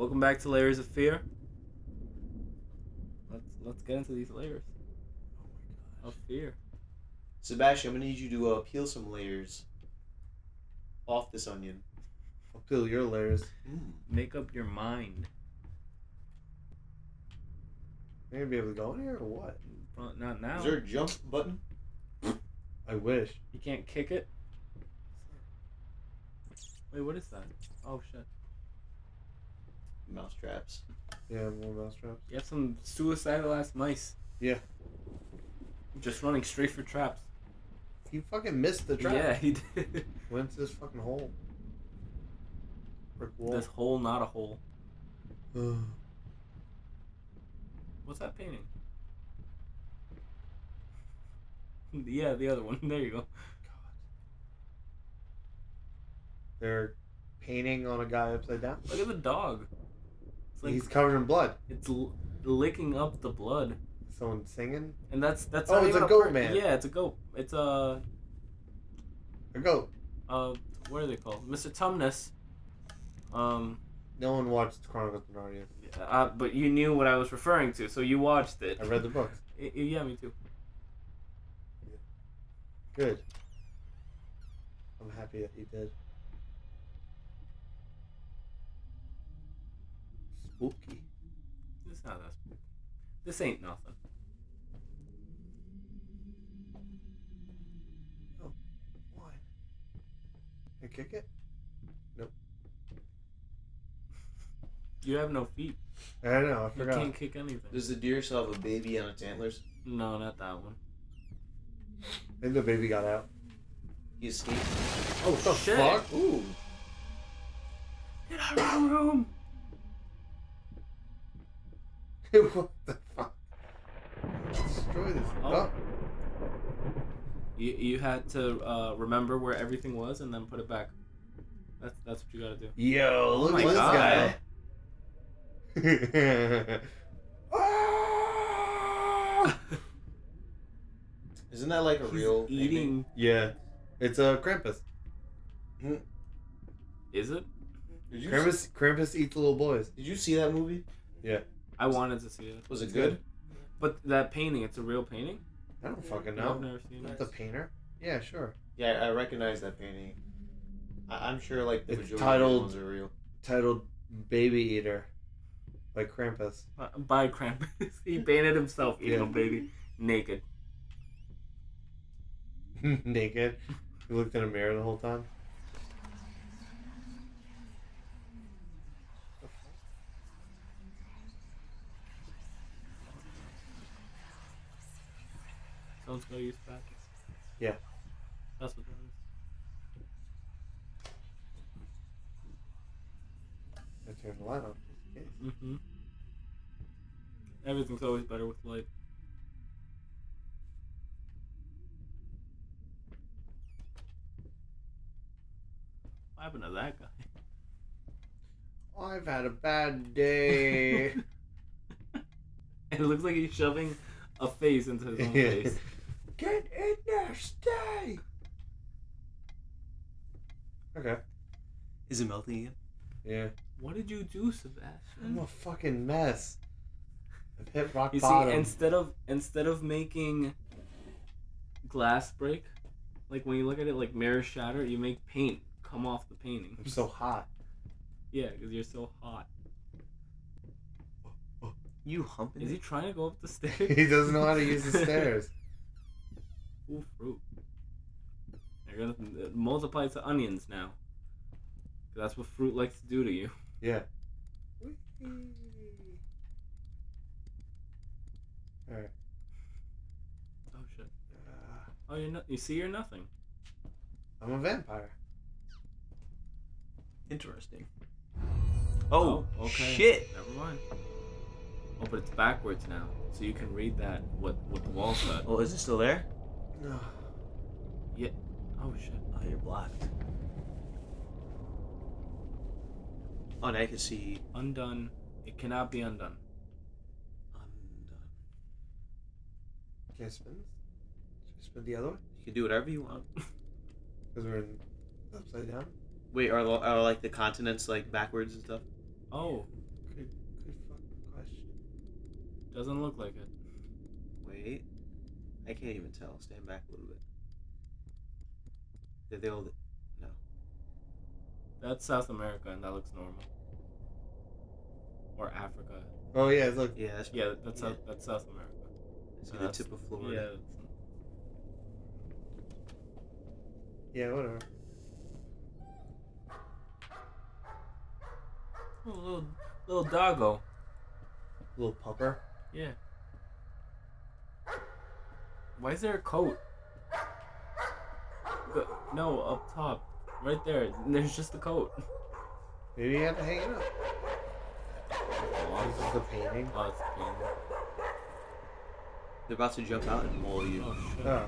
Welcome back to Layers of Fear. Let's get into these layers. Oh my gosh. Of fear. Sebastian, I'm gonna need you to peel some layers off this onion. I'll peel your layers. Make up your mind. You're gonna be able to go in here or what? Not now. Is there a jump button? I wish. You can't kick it? Wait, what is that? Oh shit. Mouse traps. Yeah, more mouse traps. You have some suicidal ass mice. Yeah. Just running straight for traps. He fucking missed the trap. Yeah, he did. Went to this fucking hole. Brick wall. This hole, not a hole. What's that painting? Yeah, the other one. There you go. God. They're painting on a guy upside down. Look at the dog. It's like, he's covered in blood. It's licking up the blood. Someone singing. And that's. Oh, it's a goat, man. Yeah, it's a goat. It's a. A goat. What are they called? Mr. Tumnus. No one watched Chronicles of Narnia. But you knew what I was referring to, so you watched it. I read the books. Yeah, me too. Good. I'm happy that he did. Spooky. This is not that spooky. This ain't nothing. Oh, why? Can I kick it? Nope. You have no feet. I know, I forgot. You can't kick anything. Does the deer still have a baby on its antlers? No, not that one. I think the baby got out. He escaped. Oh, what the shit. Fuck? Ooh. Get out of my room! What the fuck? Destroy this. Oh. Oh. You had to remember where everything was and then put it back. That's what you gotta do. Yo, look at this guy. Isn't that like a real eating? Yeah, it's a Krampus. Is it? Krampus eats little boys. Did you see that movie? Yeah, I wanted to see it. Was it good? But that painting—it's a real painting. I don't fucking know. I've never seen it. The painter? Yeah, sure. Yeah, I recognize that painting. I'm sure like the majority of the ones are real. Titled "Baby Eater" by Krampus. By Krampus, he painted himself eating a baby naked. Naked. He looked in a mirror the whole time. Someone's gonna use packets. Yeah. That's what that is. I turned the light on. Mm-hmm. Everything's always better with light. What happened to that guy? I've had a bad day. It looks like he's shoving a face into his own face. Get in there, stay! Okay. Is it melting again? Yeah. What did you do, Sebastian? I'm a fucking mess. I've hit rock bottom. You see, instead of making glass break, like when you look at it like mirror shatter, you make paint come off the painting. I'm so hot. Yeah, because you're so hot. You humping? Is he trying to go up the stairs? He doesn't know how to use the stairs. Ooh, fruit. You're gonna multiply to onions now. That's what fruit likes to do to you. Yeah. Alright. Oh shit. Oh, you're not. You see, you're nothing. I'm a vampire. Interesting. Oh okay. Shit! Never mind. Oh, but it's backwards now, so you can read that what the wall said. Oh, is it still there? No. Yeah. Oh shit. Oh, you're blocked. Oh, now I can see. Undone. It cannot be undone. Undone. Can I spin this? Should I spin the other one? You can do whatever you want. Because we're in upside down. Wait, are like the continents like backwards and stuff? Oh, Doesn't look like it. Wait. I can't even tell. Stand back a little bit. Did they all... No. That's South America, and that looks normal. Or Africa. Oh, yeah. Look. Yeah, that's, yeah, that's, yeah. That's South America. It's on the tip of Florida. Yeah, yeah, whatever. Oh, little doggo. Little pupper? Yeah. Why is there a coat? No, up top. Right there. There's just a coat. Maybe you have to hang it up. Oh, this is the painting. Oh, it's the painting. They're about to jump out and maul you. Oh, shit. Oh.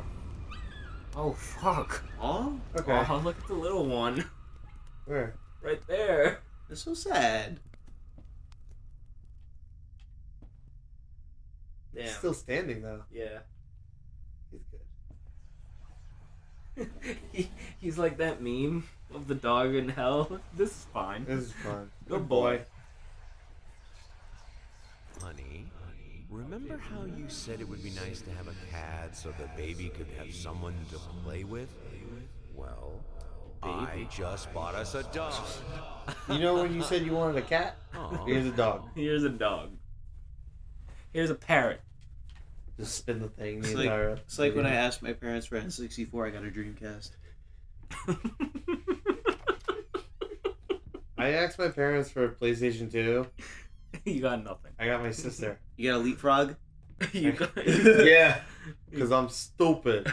Oh, fuck. Oh? Okay. Oh, look at the little one. Where? Right there. That's so sad. Damn. He's still standing, though. Yeah. He's good. He's like that meme of the dog in hell. This is fine. This is fine. Good boy. Honey, remember how you said it would be nice to have a cat so the baby could have someone to play with? Well, I just bought us a dog. You know when you said you wanted a cat? Aww. Here's a dog. Here's a dog. Here's a parrot. Just spin the thing. The it's like when I asked my parents for N64, I got a Dreamcast. I asked my parents for a PlayStation 2. You got nothing. I got my sister. You got a Leapfrog? Yeah, because I'm stupid.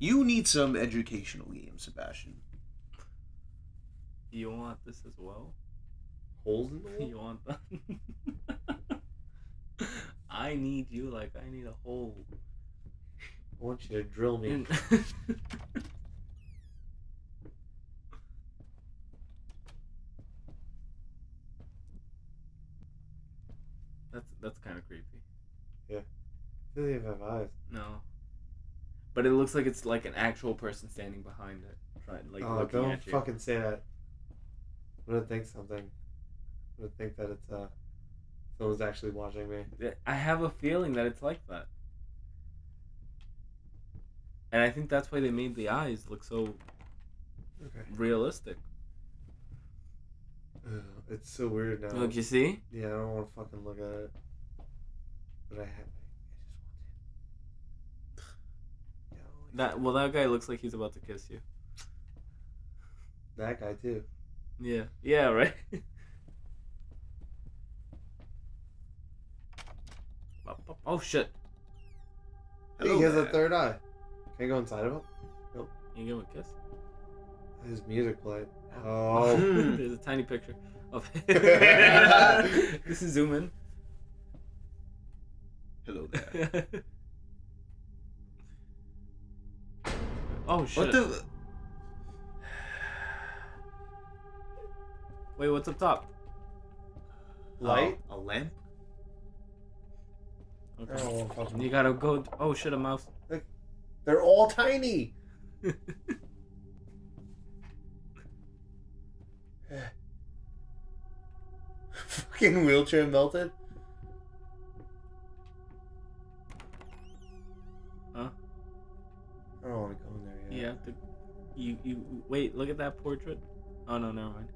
You need some educational games, Sebastian. You want this as well? Holes in the wall? You want that? I need you like I need a hole. I want you to drill me. That's kind of creepy. Yeah. It doesn't even have eyes. No. But it looks like it's like an actual person standing behind it. Trying, like, oh, looking at you. Don't fucking say that. I'm gonna think something. I'm gonna think that it's someone's actually watching me. I have a feeling that it's like that. And I think that's why they made the eyes look so realistic. Ugh, it's so weird now. Look, you see? Yeah, I don't want to fucking look at it. But I have. I just want to. Well, that guy looks like he's about to kiss you. That guy too. Yeah. Yeah. Right. Oh shit! Hello, he has a third eye. Can I go inside of him? Nope. Can you give him a kiss? His music played. Oh. There's a tiny picture of him. This is zoom in. Hello there. Oh shit! What the? Wait, what's up top? Light? A lamp? Okay. Oh, you gotta go. Oh shit, a mouse. They're all tiny! Fucking wheelchair melted? Huh? I don't wanna go in there yet. Yeah, you wait, look at that portrait. Oh no, never mind.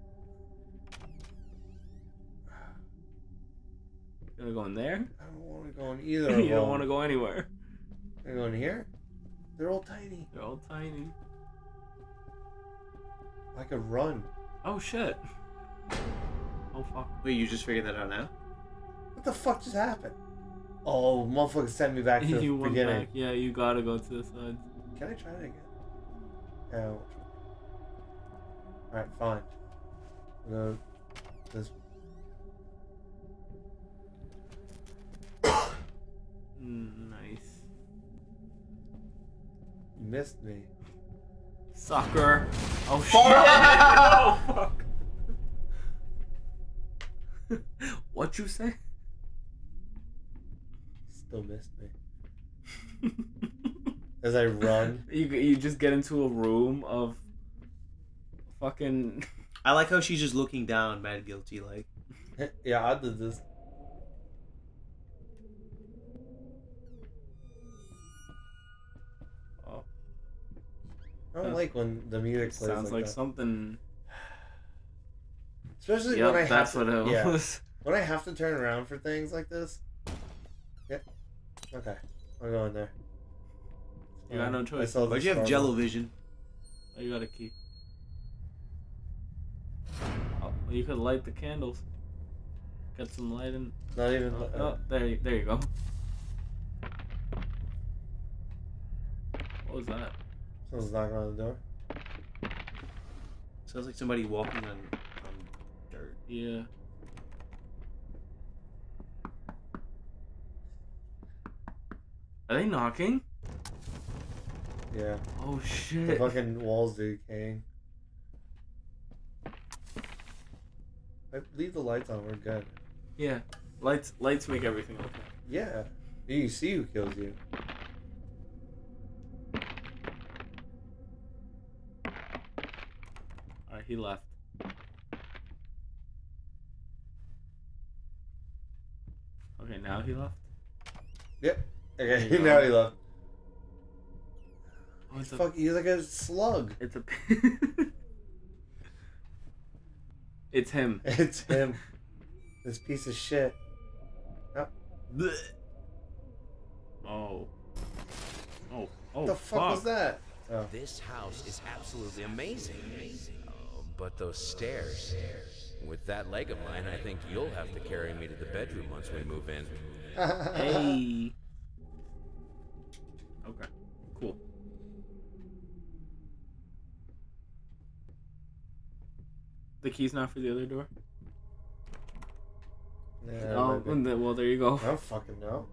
You wanna go in there? I don't wanna go in either. You don't wanna go anywhere. Can I go in here? They're all tiny. They're all tiny. I could run. Oh shit. Oh fuck. Wait, you just figured that out now? What the fuck just happened? Oh, motherfucker sent me back to the beginning. Back. Yeah, you gotta go to the side. Can I try that again? No. Alright, fine. We'll go this one. Nice. You missed me. Sucker. Oh, fuck. Shit. Oh, fuck. What you say? Still missed me. As I run. You just get into a room of fucking... I like how she's just looking down, mad guilty, like. Yeah, I did this. I don't like when the music plays. Sounds like that. Something. Especially when I have to. That's what it was. When I have to turn around for things like this. Yep. Yeah. Okay. I'll go in there. You got no choice. But you have Jell-O-Vision. Oh, you got a key. Oh, well, you could light the candles. Got some light in. Not even. Oh, oh there you go. What was that? Someone's knocking on the door. Sounds like somebody walking on dirt. Yeah. Are they knocking? Yeah. Oh shit. The fucking walls decaying. Leave the lights on, we're good. Yeah. Lights make everything okay. Yeah. You see who kills you. Alright, he left. Okay, now he left? Yep. Okay, now he left. Oh, it's fuck, he's like a slug. It's a... It's him. It's him. This piece of shit. Oh. Oh. Oh. What the fuck was that? Oh. This house is absolutely amazing. But those stairs. With that leg of mine, I think you'll have to carry me to the bedroom once we move in. Hey. Okay. Cool. The key's not for the other door? Yeah, oh, well, there you go. I don't fucking know.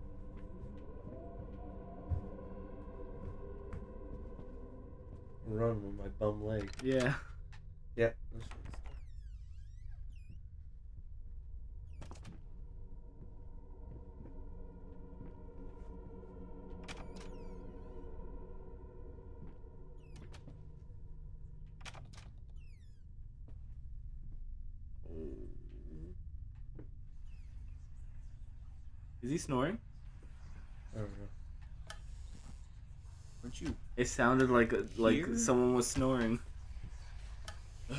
Run with my bum leg. Yeah. Yeah. Is he snoring? I don't know. Weren't you? It sounded like here? Someone was snoring. Oh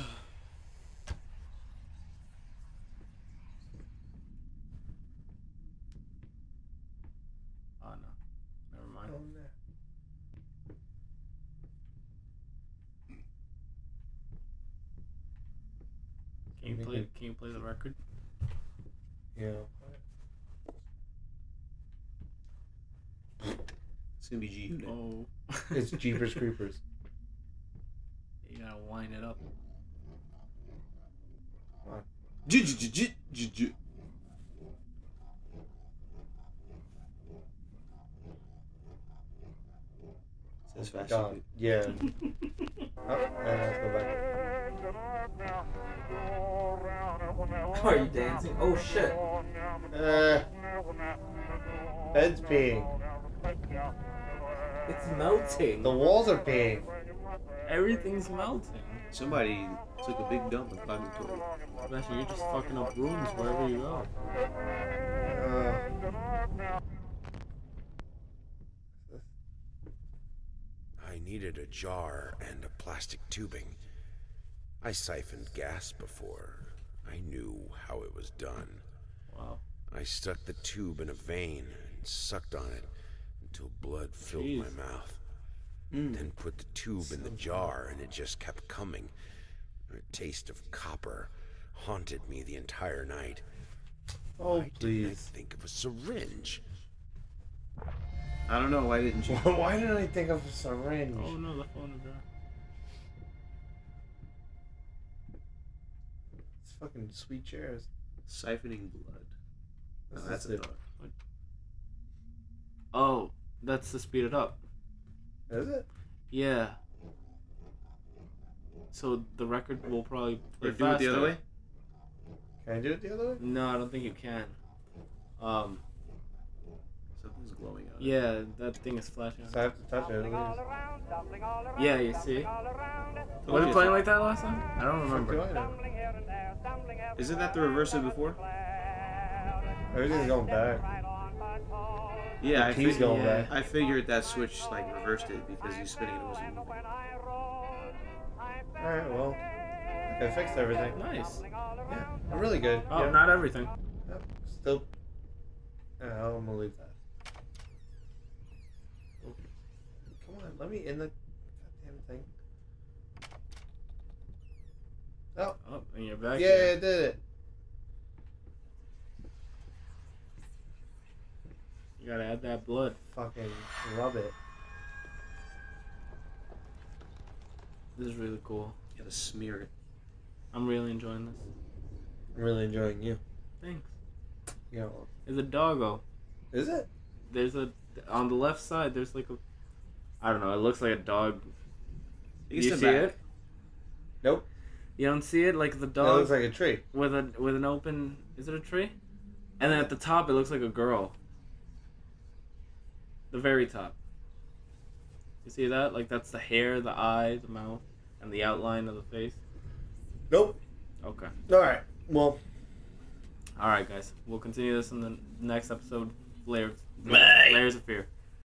no. Never mind. Oh, no. Can you play the record? Yeah. It's going to be G. Oh. It's Jeepers Creepers. You gotta wind it up. Come on. G. It's fashion. Yeah. Are you dancing? Oh shit. Bed's peeing. It's melting. The walls are peeing. Everything's melting. Somebody took a big dump and climbed into it. Actually, you're just fucking up rooms wherever you go. I needed a jar and a plastic tubing. I siphoned gas before. I knew how it was done. Wow. I stuck the tube in a vein and sucked on it. Until blood filled my mouth. Then put the tube in the jar and it just kept coming. A taste of copper haunted me the entire night. Oh, why didn't I think of a syringe? I don't know, why didn't you? Why didn't I think of a syringe? Oh no, the phone is there. It's fucking sweet chairs. Siphoning blood. Oh, that's a dog. Oh, that's to speed it up. Is it? Yeah. So the record will probably play faster. Do it the other way? Can I do it the other way? No, I don't think you can. Something's glowing out. Yeah, that thing is flashing. So I have to touch it. Yeah, you see? Was it playing like that last time? I don't remember. Isn't that the reverse of before? Everything's going back. Yeah, I figured that switch like reversed it because you spinning it wasn't moving. Alright, well, I fixed everything. Nice. Yeah, I'm really good. Oh, yeah. Not everything. Yep. Still. I'm gonna leave that. Come on, let me in the goddamn thing. Oh. Oh, and you're back. Yeah, I did it. You gotta add that blood. Fucking love it. This is really cool. You gotta smear it. I'm really enjoying this. I'm really enjoying you. Thanks. Yeah. Well. There's a doggo. Is it? There's a on the left side. There's like a, I don't know. It looks like a dog. You see it? Nope. You don't see it? Like the dog. It looks like a tree. With an open. Is it a tree? And then at the top, it looks like a girl. The very top. You see that? Like that's the hair, the eye, the mouth, and the outline of the face. Nope. Okay. All right. Well. All right, guys. We'll continue this in the next episode. Layers of Fear.